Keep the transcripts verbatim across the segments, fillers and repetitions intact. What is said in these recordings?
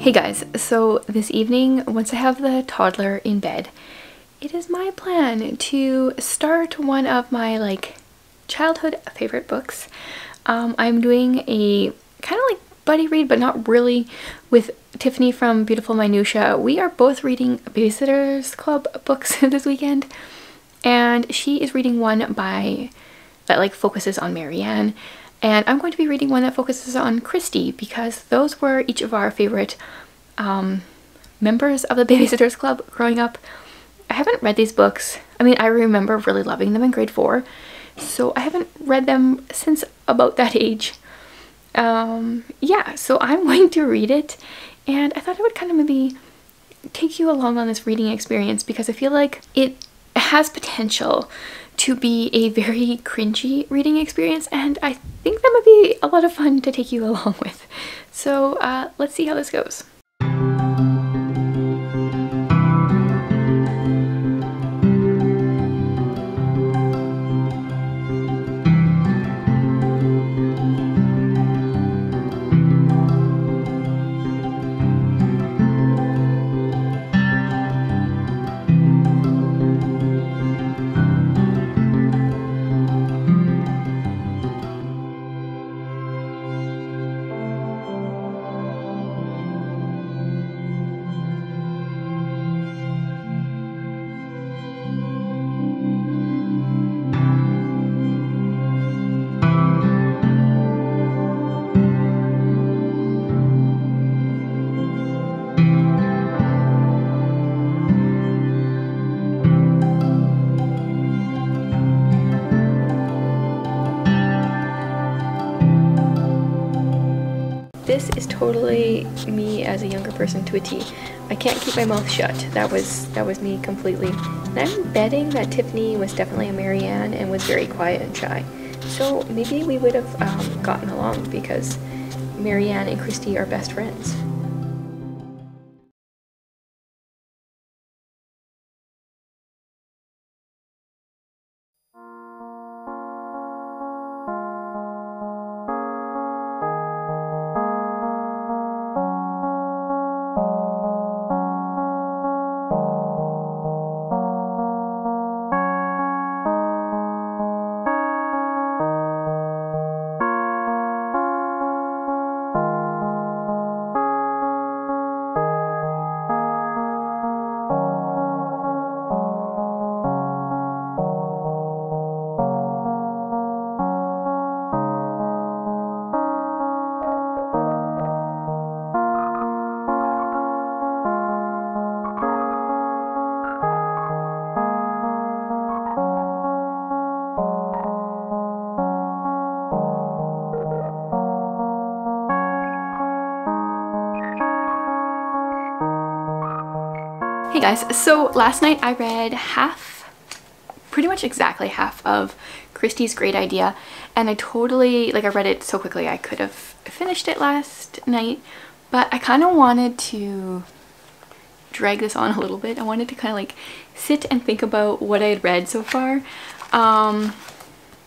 Hey guys, so this evening, once I have the toddler in bed, it is my plan to start one of my like childhood favorite books. Um, I'm doing a kind of like buddy read, but not really, with Tiffany from Beautiful Minutiae. We are both reading Baby-Sitters Club books this weekend, and she is reading one by that like focuses on Mary Anne. And I'm going to be reading one that focuses on Kristy, because those were each of our favorite um, members of the Baby-Sitters Club growing up. I haven't read these books. I mean, I remember really loving them in grade four, so I haven't read them since about that age. Um, yeah, so I'm going to read it, and I thought I would kind of maybe take you along on this reading experience, because I feel like it has potential to be a very cringy reading experience, and I think that would be a lot of fun to take you along with. So uh, let's see how this goes. This is totally me as a younger person to a T. I can't keep my mouth shut. That was that was me completely. And I'm betting that Tiffany was definitely a Mary Anne and was very quiet and shy. So maybe we would have um, gotten along, because Mary Anne and Kristy are best friends. Hey guys, so last night I read half, pretty much exactly half, of Kristy's Great Idea, and I totally, like I read it so quickly I could have finished it last night, but I kind of wanted to drag this on a little bit. I wanted to kind of like sit and think about what I had read so far. Um,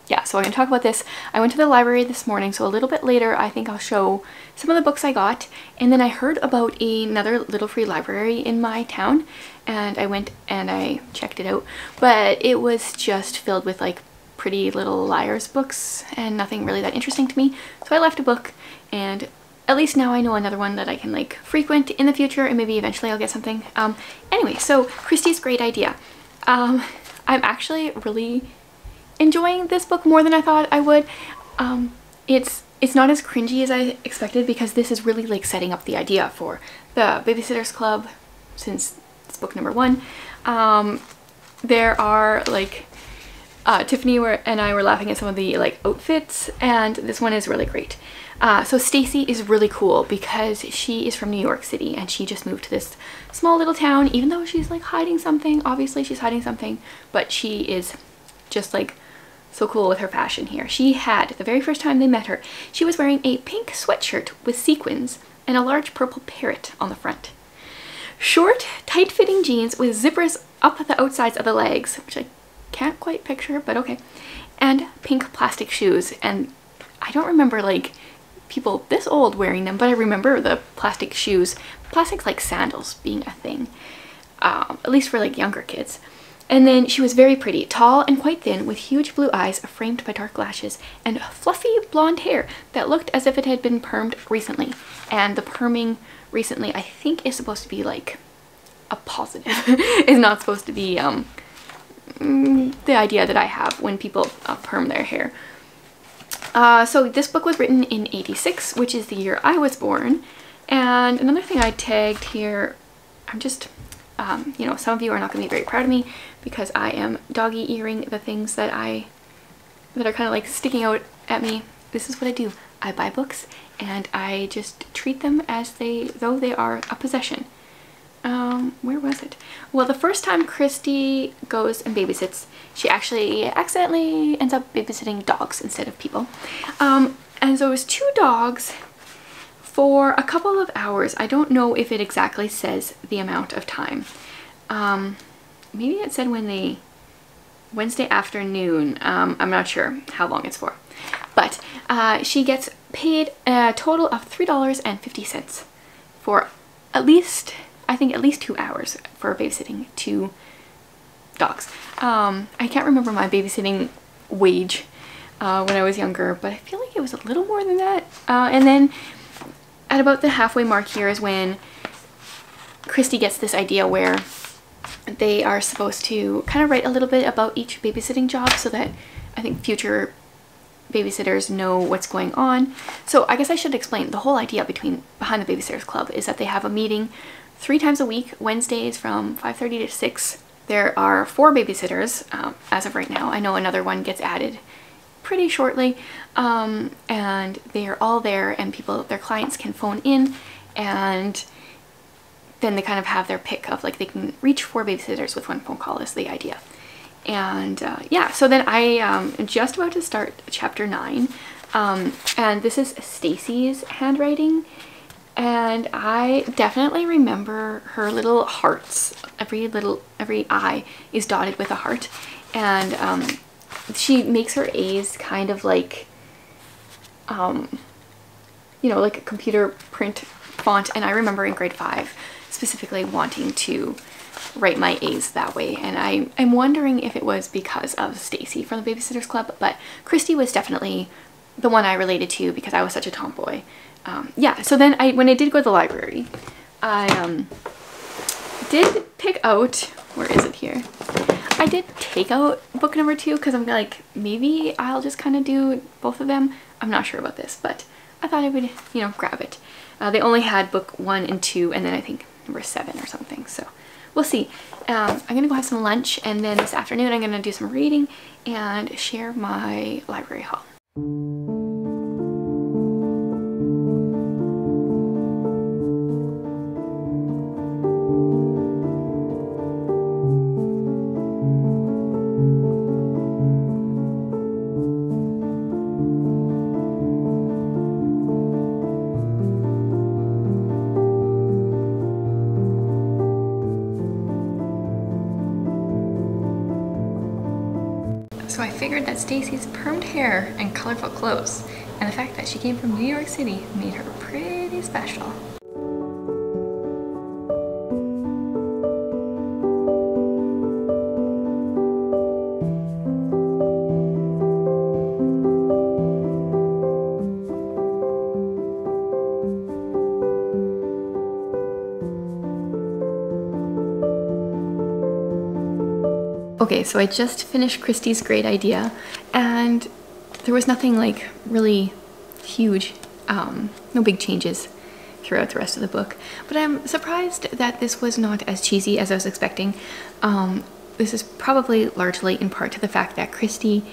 yeah, so I'm going to talk about this. I went to the library this morning, so a little bit later I think I'll show some of the books I got, and then I heard about another little free library in my town, and I went and I checked it out, but it was just filled with like Pretty Little Liars books and nothing really that interesting to me, so I left a book, and at least now I know another one that I can like frequent in the future, and maybe eventually I'll get something. Um, anyway, so Kristy's Great Idea. Um, I'm actually really enjoying this book more than I thought I would. Um, it's it's not as cringy as I expected, because this is really like setting up the idea for the Baby-Sitters Club, since it's book number one. Um, there are like uh, Tiffany were, and I were laughing at some of the like outfits, and this one is really great. Uh, so Stacy is really cool, because she is from New York City and she just moved to this small little town, even though she's like hiding something. Obviously she's hiding something, but she is just like so cool with her fashion here. She had, the very first time they met her, she was wearing a pink sweatshirt with sequins and a large purple parrot on the front. Short, tight-fitting jeans with zippers up at the outsides of the legs, which I can't quite picture, but okay. And pink plastic shoes, and I don't remember like people this old wearing them, but I remember the plastic shoes, plastic like sandals being a thing, um, at least for like younger kids. And then she was very pretty, tall and quite thin, with huge blue eyes framed by dark lashes and fluffy blonde hair that looked as if it had been permed recently. And the perming recently, I think, is supposed to be like a positive. It's not supposed to be um, the idea that I have when people uh, perm their hair. Uh, so this book was written in eighty-six, which is the year I was born. And another thing I tagged here, I'm just, um, you know, some of you are not going to be very proud of me because I am doggy earing the things that I, that are kind of like sticking out at me. This is what I do. I buy books and I just treat them as they, though they are a possession. Um, where was it? Well, the first time Kristy goes and babysits, she actually accidentally ends up babysitting dogs instead of people. Um, and so it was two dogs for a couple of hours. I don't know if it exactly says the amount of time. Um, maybe it said when they, Wednesday afternoon. Um, I'm not sure how long it's for, but, uh, she gets paid a total of three dollars and fifty cents for at least, I think at least two hours for babysitting two dogs. Um, I can't remember my babysitting wage uh, when I was younger, but I feel like it was a little more than that. Uh, and then at about the halfway mark here is when Kristy gets this idea where they are supposed to kind of write a little bit about each babysitting job so that I think future babysitters know what's going on. So I guess I should explain the whole idea between behind the Babysitter's Club is that they have a meeting three times a week, Wednesdays from five thirty to six. There are four babysitters um, as of right now. I know another one gets added pretty shortly, um, and they are all there, and people, their clients can phone in, and then they kind of have their pick of like they can reach four babysitters with one phone call is the idea. And uh, yeah, so then I um, am just about to start chapter nine, um, and this is Stacy's handwriting. And I definitely remember her little hearts. Every little, every I is dotted with a heart. And um, she makes her A's kind of like, um, you know, like a computer print font. And I remember in grade five specifically wanting to write my A's that way. And I, I'm wondering if it was because of Stacy from the Baby-Sitters Club, but Kristy was definitely the one I related to because I was such a tomboy. Um, yeah, so then I, when I did go to the library, I um, did pick out, where is it here? I did take out book number two because I'm like, maybe I'll just kind of do both of them. I'm not sure about this, but I thought I would, you know, grab it. Uh, they only had book one and two and then I think number seven or something, so we'll see. Um, I'm going to go have some lunch and then this afternoon I'm going to do some reading and share my library haul. That Stacy's permed hair and colorful clothes, and the fact that she came from New York City made her pretty special. Okay, so I just finished Kristy's Great Idea, and there was nothing like really huge, um, no big changes throughout the rest of the book. But I'm surprised that this was not as cheesy as I was expecting. Um, this is probably largely in part to the fact that Kristy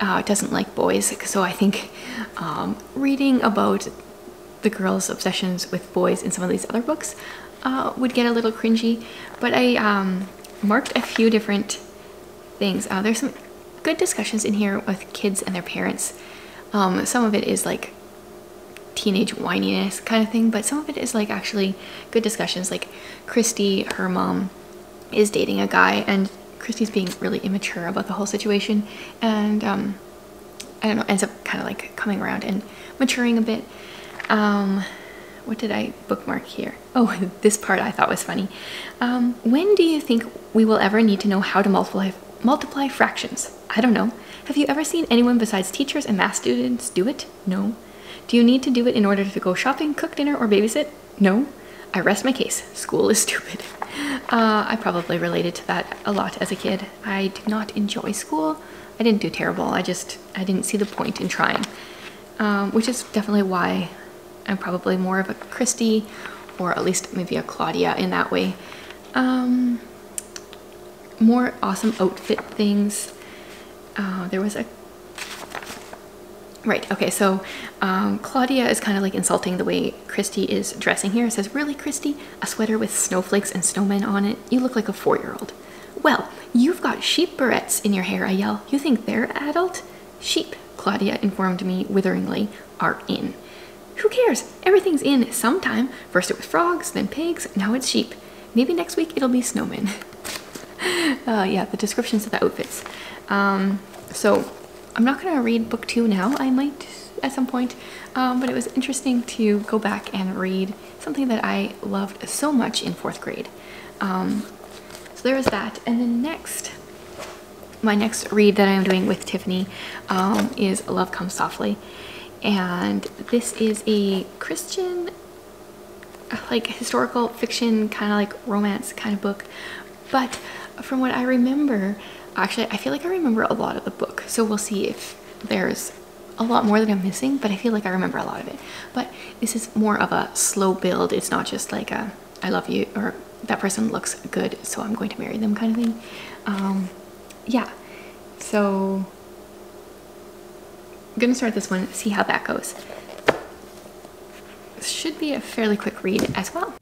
uh, doesn't like boys, so I think um, reading about the girls' obsessions with boys in some of these other books uh, would get a little cringy. But I um, marked a few different things. Uh, there's some good discussions in here with kids and their parents. Um, some of it is like teenage whininess kind of thing, but some of it is like actually good discussions. Like Kristy, her mom, is dating a guy and Kristy's being really immature about the whole situation and um, I don't know, ends up kind of like coming around and maturing a bit. Um, what did I bookmark here? Oh, this part I thought was funny. Um, when do you think we will ever need to know how to multiply, multiply fractions? I don't know. Have you ever seen anyone besides teachers and math students do it? No. Do you need to do it in order to go shopping, cook dinner, or babysit? No. I rest my case. School is stupid. Uh, I probably related to that a lot as a kid. I did not enjoy school. I didn't do terrible. I just, I didn't see the point in trying. Um, which is definitely why I'm probably more of a Kristy, or at least maybe a Claudia in that way. Um, more awesome outfit things. Uh, there was a... Right, okay, so um, Claudia is kind of like insulting the way Kristy is dressing here. It says, really, Kristy? A sweater with snowflakes and snowmen on it? You look like a four-year-old. Well, you've got sheep barrettes in your hair, I yell. You think they're adult? Sheep, Claudia informed me witheringly, are in. Who cares? Everything's in sometime. First it was frogs, then pigs, now it's sheep. Maybe next week it'll be snowmen. uh, yeah, the descriptions of the outfits. Um, so I'm not going to read book two now. I might at some point, um, but it was interesting to go back and read something that I loved so much in fourth grade. Um, so there was that. And then next, my next read that I'm doing with Tiffany um, is Love Comes Softly. And this is a Christian, like historical fiction, kind of like romance kind of book. But from what I remember, actually, I feel like I remember a lot of the book. So we'll see if there's a lot more that I'm missing, but I feel like I remember a lot of it. But this is more of a slow build. It's not just like a, I love you, or that person looks good, so I'm going to marry them kind of thing. Um, yeah, so I'm gonna start this one, see how that goes. This should be a fairly quick read as well.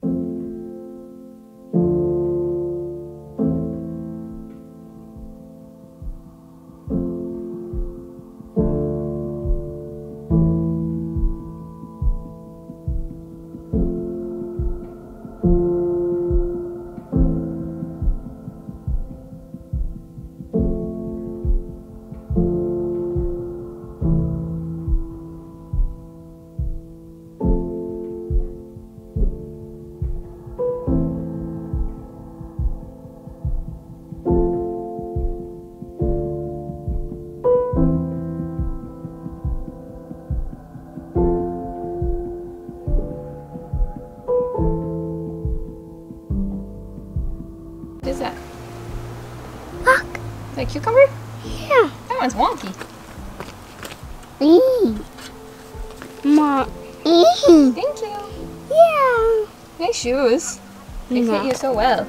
Cucumber? Yeah. That one's wonky. Eee. Ma. Eee. Thank you. Yeah. Nice shoes. They yeah. fit you so well.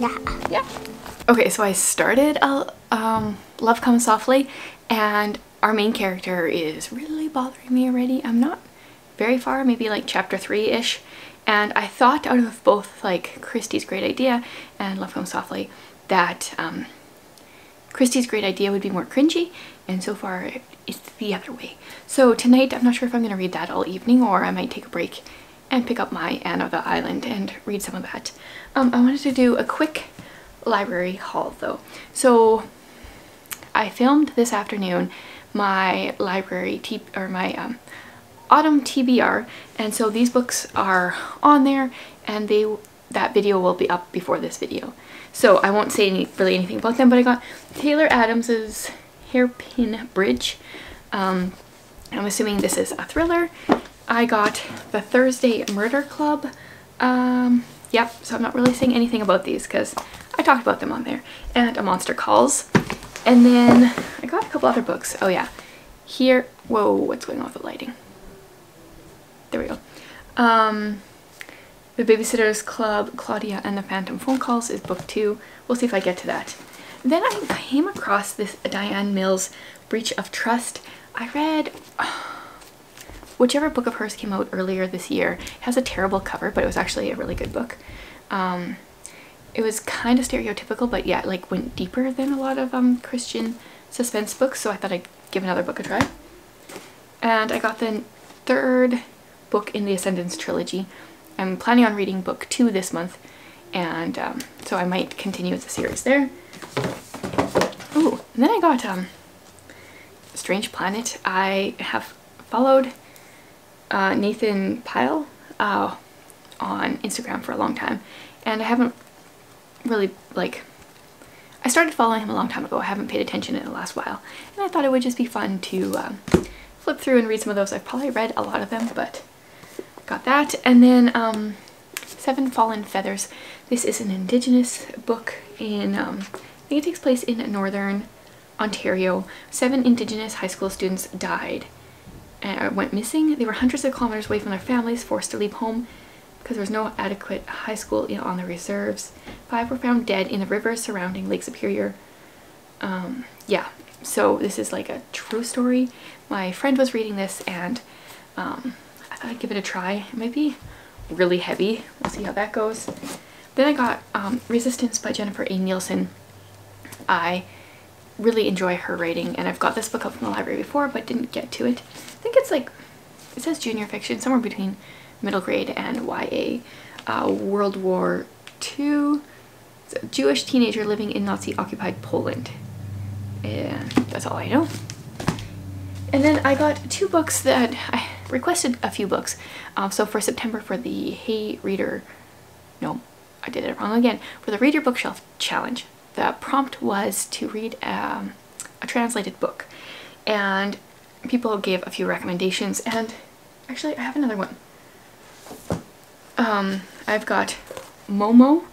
Yeah. Yeah. Okay, so I started a, um, Love Comes Softly, and our main character is really bothering me already. I'm not very far, maybe like chapter three-ish. And I thought out of both like Kristy's Great Idea and Love Comes Softly that um, Kristy's Great Idea would be more cringy, and so far it's the other way. So tonight I'm not sure if I'm going to read that all evening, or I might take a break and pick up my Anne of the Island and read some of that. Um, I wanted to do a quick library haul though. So I filmed this afternoon my library t or my um, autumn T B R, and so these books are on there, and they that video will be up before this video. So I won't say any, really anything about them, but I got Taylor Adams's Hairpin Bridge. Um, I'm assuming this is a thriller. I got The Thursday Murder Club. Um, yep, so I'm not really saying anything about these because I talked about them on there. And A Monster Calls. And then I got a couple other books. Oh yeah, here, whoa, what's going on with the lighting? There we go. Um... The Babysitter's Club, Claudia and the Phantom Phone Calls is book two. We'll see if I get to that. Then I came across this Diane Mills, Breach of Trust. I read oh, whichever book of hers came out earlier this year. It has a terrible cover, but it was actually a really good book. Um, it was kind of stereotypical, but yeah, it like went deeper than a lot of um, Christian suspense books, so I thought I'd give another book a try. And I got the third book in the Ascendance trilogy. I'm planning on reading book two this month, and um, so I might continue with the series there. Ooh, and then I got um, Strange Planet. I have followed uh, Nathan Pyle uh, on Instagram for a long time, and I haven't really, like, I started following him a long time ago. I haven't paid attention in the last while, and I thought it would just be fun to um, flip through and read some of those. I've probably read a lot of them, but got that. And then um, Seven Fallen Feathers. This is an indigenous book in, um, I think it takes place in northern Ontario. Seven indigenous high school students died, uh, went missing. They were hundreds of kilometers away from their families, forced to leave home because there was no adequate high school on the reserves. Five were found dead in the river surrounding Lake Superior. Um, yeah, so this is like a true story. My friend was reading this, and um, I thought I'd give it a try. It might be really heavy. We'll see how that goes. Then I got um, Resistance by Jennifer A Nielsen. I really enjoy her writing, and I've got this book up from the library before, but didn't get to it. I think it's like, it says junior fiction, somewhere between middle grade and Y A. Uh, World War Two. It's a Jewish teenager living in Nazi-occupied Poland. And that's all I know. And then I got two books that I requested a few books. Um, so for September, for the Hey Reader, no, I did it wrong again. For the Read Your Bookshelf Challenge, the prompt was to read um, a translated book, and people gave a few recommendations. And actually, I have another one. Um, I've got Momo.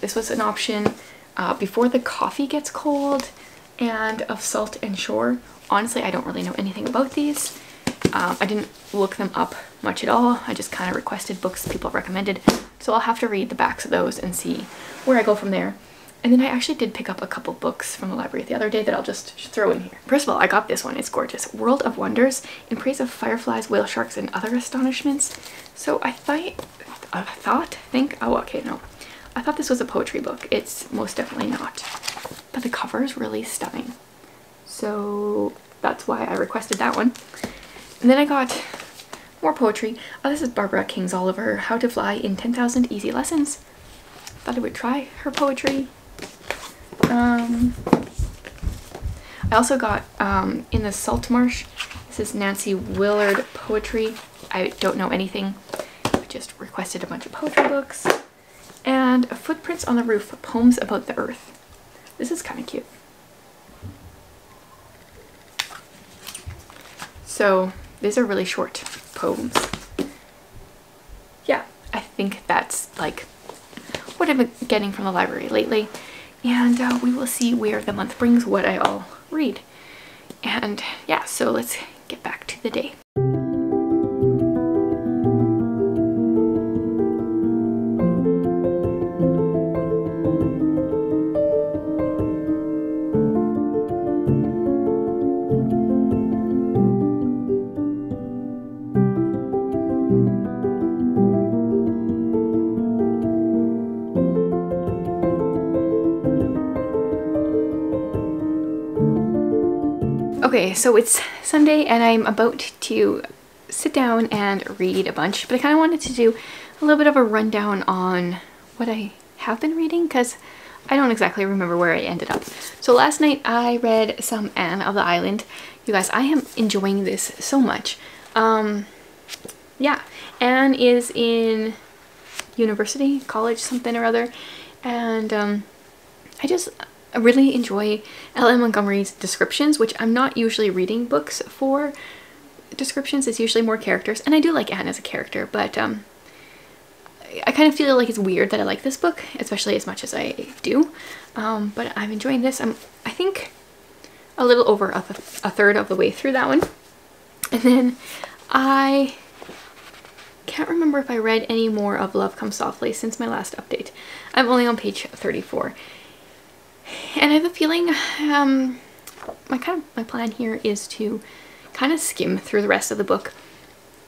This was an option. Uh, Before the Coffee Gets Cold, and Of Salt and Shore. Honestly, I don't really know anything about these. Um, I didn't look them up much at all. I just kind of requested books people recommended. So I'll have to read the backs of those and see where I go from there. And then I actually did pick up a couple books from the library the other day that I'll just throw in here. First of all, I got this one. It's gorgeous. World of Wonders in Praise of Fireflies, Whale Sharks, and Other Astonishments. So I thought, I thought, think, oh, okay, no. I thought this was a poetry book. It's most definitely not. But the cover is really stunning. So that's why I requested that one. And then I got more poetry. Oh, this is Barbara Kingsolver, How to Fly in ten thousand Easy Lessons. Thought I would try her poetry. Um, I also got um, In the Salt Marsh. This is Nancy Willard poetry. I don't know anything. I just requested a bunch of poetry books. And Footprints on the Roof, Poems About the Earth. This is kind of cute. So these are really short poems. Yeah, I think that's like what I've been getting from the library lately. And uh, we will see where the month brings what I all read. And yeah, so let's get back to the day. Okay, so it's Sunday and I'm about to sit down and read a bunch, but I kind of wanted to do a little bit of a rundown on what I have been reading, because I don't exactly remember where I ended up. So last night I read some Anne of the Island. You guys, I am enjoying this so much. Um, yeah, Anne is in university, college, something or other, and um, I just... I really enjoy L M Montgomery's descriptions, which I'm not usually reading books for. Descriptions is usually more characters, and I do like Anne as a character, but um, I kind of feel like it's weird that I like this book, especially as much as I do. Um, but I'm enjoying this. I'm, I think, a little over a, th a third of the way through that one. And then I can't remember if I read any more of Love Comes Softly since my last update. I'm only on page thirty-four. And I have a feeling, um, my kind of my plan here is to kind of skim through the rest of the book.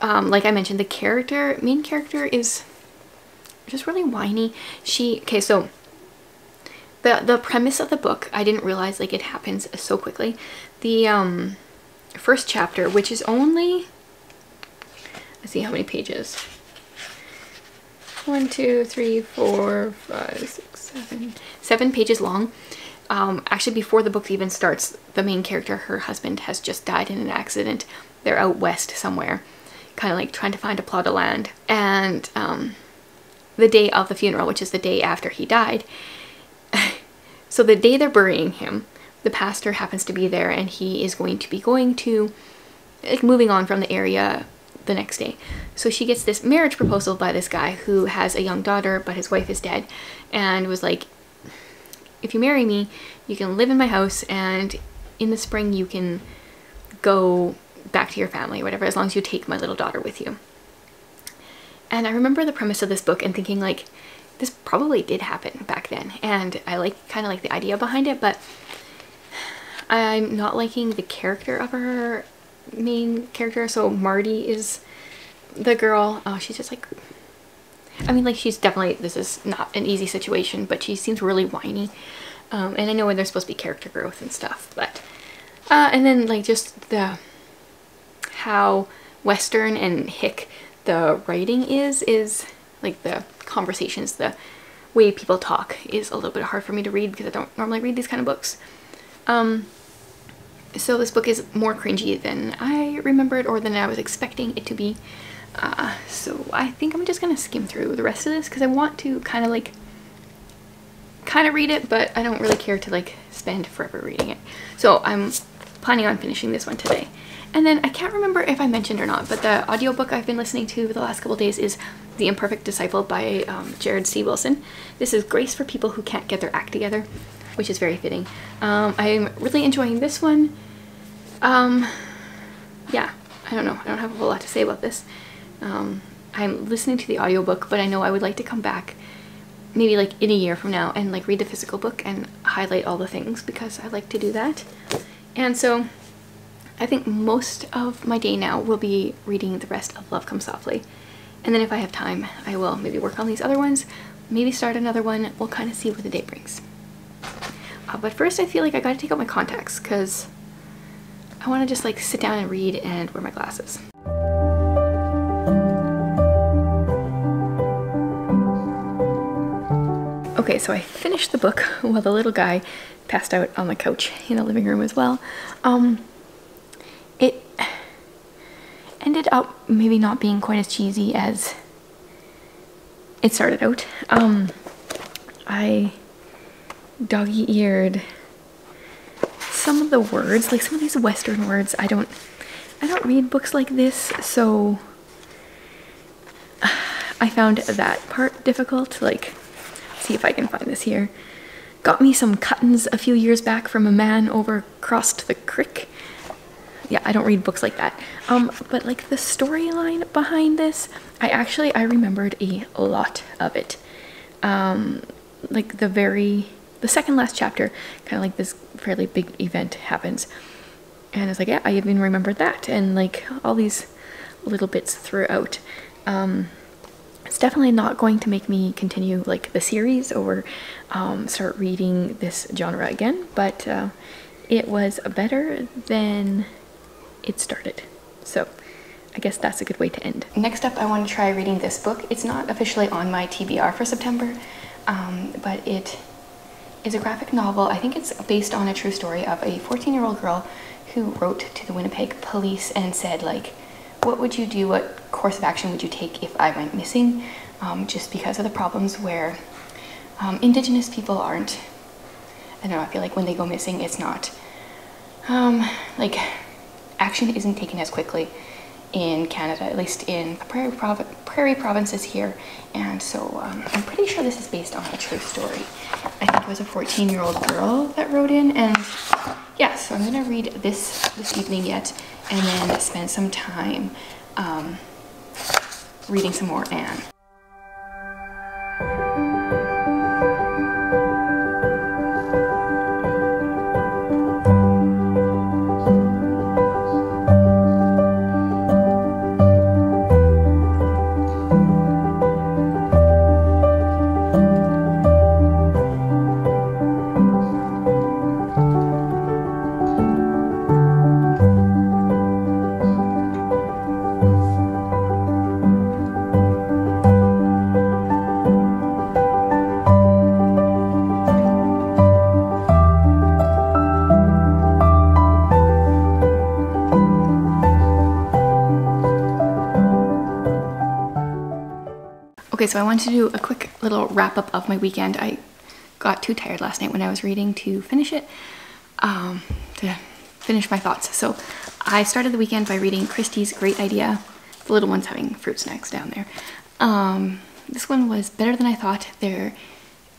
Um, like I mentioned, the character, main character is just really whiny. She, okay, so the the premise of the book, I didn't realize like it happens so quickly. The um, first chapter, which is only, let's see how many pages. One, two, three, four, five, six, seven, seven pages long. Um, actually, before the book even starts, the main character, her husband, has just died in an accident. They're out west somewhere. kind of like trying to find a plot of land. And um, the day of the funeral, which is the day after he died, so the day they're burying him, the pastor happens to be there, and he is going to be going to, like, moving on from the area the next day. So she gets this marriage proposal by this guy who has a young daughter, but his wife is dead, and was like, if you marry me, you can live in my house, and in the spring you can go back to your family or whatever, as long as you take my little daughter with you. And I remember the premise of this book and thinking, like, this probably did happen back then, and I like kind of like the idea behind it, but I'm not liking the character of her main character. So Marty is the girl. Oh, she's just like, I mean, like, she's definitely, this is not an easy situation, but she seems really whiny. Um, and I know when there's supposed to be character growth and stuff, but, uh, and then, like, just the, how Western and hick the writing is, is, like, the conversations, the way people talk is a little bit hard for me to read because I don't normally read these kind of books. Um, so this book is more cringy than I remembered or than I was expecting it to be. Uh, so I think I'm just gonna skim through the rest of this because I want to kind of like kind of read it, but I don't really care to like spend forever reading it. So I'm planning on finishing this one today. And then I can't remember if I mentioned or not, but the audiobook I've been listening to the last couple days is The Imperfect Disciple by um, Jared C. Wilson. This is grace for people who can't get their act together, which is very fitting. Um, I'm really enjoying this one. Um, yeah, I don't know. I don't have a whole lot to say about this. Um, I'm listening to the audiobook, but I know I would like to come back maybe like in a year from now and like read the physical book and highlight all the things because I like to do that. And so I think most of my day now will be reading the rest of Love Comes Softly. And then if I have time, I will maybe work on these other ones, maybe start another one. We'll kind of see what the day brings. Uh, but first I feel like I gotta take out my contacts because I want to just like sit down and read and wear my glasses. Okay, so I finished the book while the little guy passed out on the couch in the living room as well. Um, it ended up maybe not being quite as cheesy as it started out. Um, I doggy-eared some of the words, like some of these Western words. I don't, I don't read books like this, so I found that part difficult. Like, see if I can find this here. Got me some cuttings a few years back from a man over crossed the crick. Yeah, I don't read books like that. Um, but like the storyline behind this, I actually, I remembered a lot of it. Um, like the very, the second last chapter, kind of like this fairly big event happens. And it's like, yeah, I even remembered that. And like all these little bits throughout. Um, It's definitely not going to make me continue like the series or um, start reading this genre again, but uh, it was better than it started. So I guess that's a good way to end. Next up, I want to try reading this book. It's not officially on my T B R for September, um, but it is a graphic novel. I think it's based on a true story of a fourteen-year-old girl who wrote to the Winnipeg police and said, like, what would you do? What course of action would you take if I went missing? Um, just because of the problems where um, Indigenous people aren't, I don't know, I feel like when they go missing, it's not, um, like, action isn't taken as quickly in Canada, at least in prairie, prov prairie provinces here. And so um, I'm pretty sure this is based on a true story. I think it was a fourteen-year-old girl that wrote in. And yeah, so I'm going to read this this evening yet, and then spend some time um, reading some more Anne. Okay, so I wanted to do a quick little wrap-up of my weekend. I got too tired last night when I was reading to finish it, um, to finish my thoughts. So I started the weekend by reading Kristy's Great Idea. The little one's having fruit snacks down there. Um, this one was better than I thought. There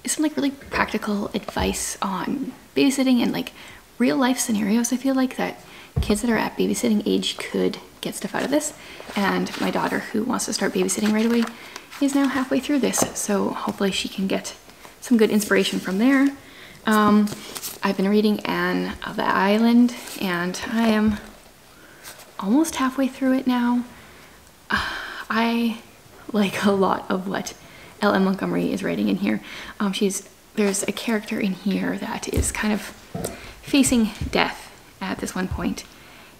is some like really practical advice on babysitting and like real life scenarios, I feel like, that kids that are at babysitting age could get stuff out of this. And my daughter, who wants to start babysitting right away, is now halfway through this, so hopefully she can get some good inspiration from there. Um, I've been reading Anne of the Island, and I am almost halfway through it now. Uh, I like a lot of what L M Montgomery is writing in here. Um, she's there's a character in here that is kind of facing death at this one point,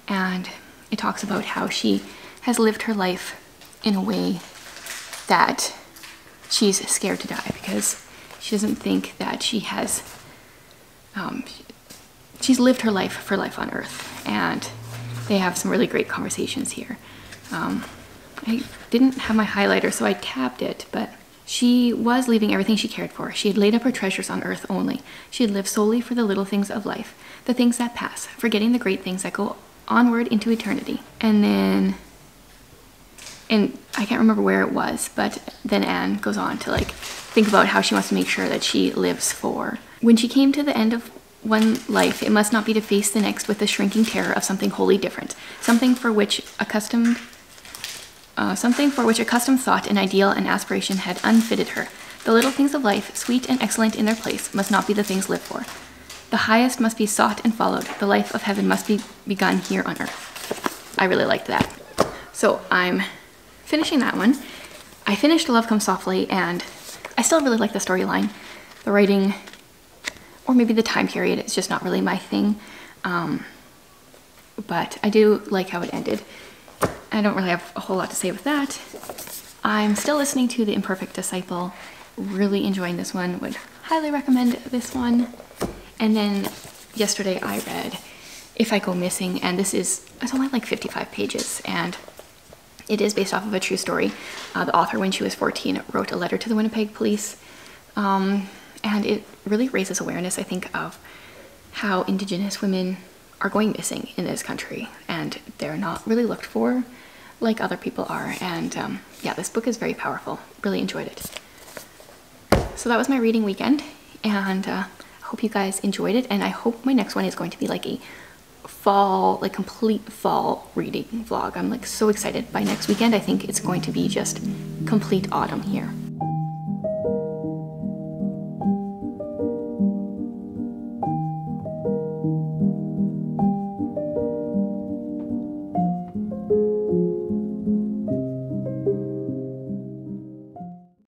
and it talks about how she has lived her life in a way that she's scared to die because she doesn't think that she has, um, she's lived her life for life on Earth, and they have some really great conversations here. Um, I didn't have my highlighter, so I tabbed it, but she was leaving everything she cared for. She had laid up her treasures on Earth only. She had lived solely for the little things of life, the things that pass, forgetting the great things that go onward into eternity. And then, and I can't remember where it was, but then Anne goes on to like think about how she wants to make sure that she lives for. When she came to the end of one life, it must not be to face the next with the shrinking terror of something wholly different, something for which accustomed, uh, something for which accustomed thought and ideal and aspiration had unfitted her. The little things of life, sweet and excellent in their place, must not be the things lived for. The highest must be sought and followed. The life of heaven must be begun here on Earth. I really liked that. So I'm finishing that one. I finished Love Comes Softly, and I still really like the storyline. The writing, or maybe the time period, it's just not really my thing. Um, but I do like how it ended. I don't really have a whole lot to say with that. I'm still listening to The Imperfect Disciple. Really enjoying this one. Would highly recommend this one. And then yesterday I read If I Go Missing, and this is, it's only like fifty-five pages, and it is based off of a true story. Uh, the author, when she was fourteen, wrote a letter to the Winnipeg police. Um, and it really raises awareness, I think, of how Indigenous women are going missing in this country. And they're not really looked for like other people are. And um, yeah, this book is very powerful. Really enjoyed it. So that was my reading weekend. And I uh, hope you guys enjoyed it. And I hope my next one is going to be like a fall, like complete fall reading vlog. I'm like so excited. By next weekend, I think it's going to be just complete autumn here.